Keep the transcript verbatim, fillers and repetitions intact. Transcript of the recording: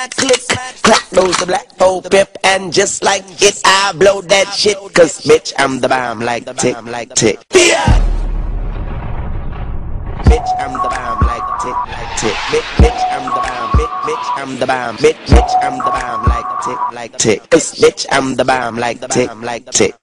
my clips. Crack those the black folk pip, and just like it, I blow that shit. Cause bitch, I'm the bomb like tick, like tick. Bitch, I'm the bomb like tick, like tick. Bitch, I'm the bomb, bitch, I'm the bomb, bitch, I'm the bomb like tick, like tick. Bitch, I'm the bomb like tick, like tick.